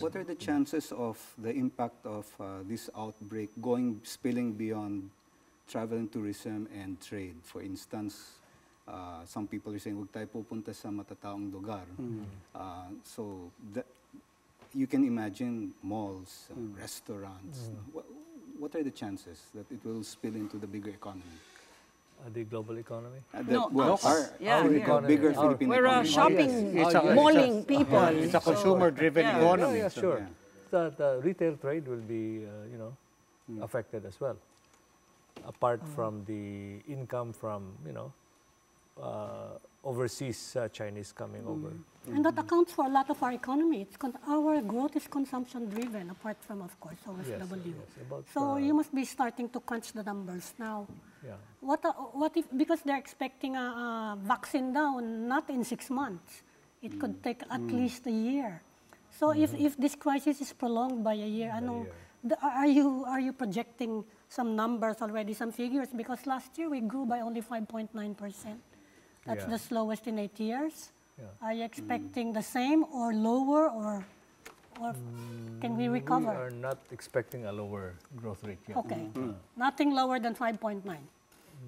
What are the chances of the impact of this outbreak spilling beyond travel and tourism and trade? For instance, some people are saying, huwag tayo pupunta sa matataong lugar. So that, you can imagine malls, restaurants. What are the chances that it will spill into the bigger economy? The global economy? Our bigger Philippine economy. We're shopping, malling people. It's a consumer-driven economy. Yeah, sure. So, the retail trade will be, you know, affected as well. Apart from the income from, you know, overseas Chinese coming over. And that accounts for a lot of our economy. It's our growth is consumption-driven, apart from, of course, OSW. So you must be starting to crunch the numbers now. Yeah. What if, because they're expecting a vaccine down, not in 6 months. It could take at least a year. So if this crisis is prolonged by a year, are you projecting some numbers already, some figures? Because last year we grew by only 5.9%. That's the slowest in 8 years. Yeah. Are you expecting the same or lower, or can we recover? We are not expecting a lower growth rate yet. Okay. Nothing lower than 5.9.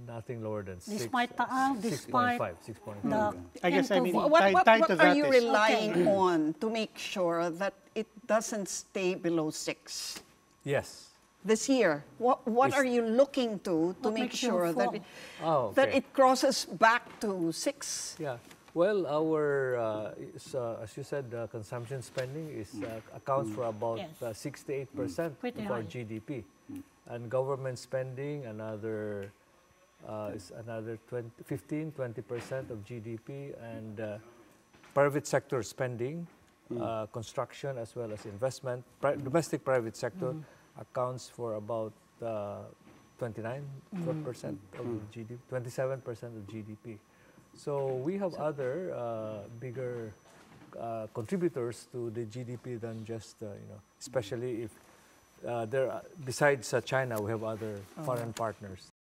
Nothing lower than 6.5. Despite 6.5. I guess, I mean, what are you relying on to make sure that it doesn't stay below 6? Yes. This year, what are you looking to make sure that it crosses back to 6? Yeah. Well, our, as you said, consumption spending is accounts for about 6 to 8% of our GDP, and government spending another is another 15–20% of GDP, and private sector spending, construction as well as investment, domestic private sector accounts for about 29% of GDP, 27% of GDP. So we have other bigger contributors to the GDP than just, you know, especially if there, besides China, we have other foreign partners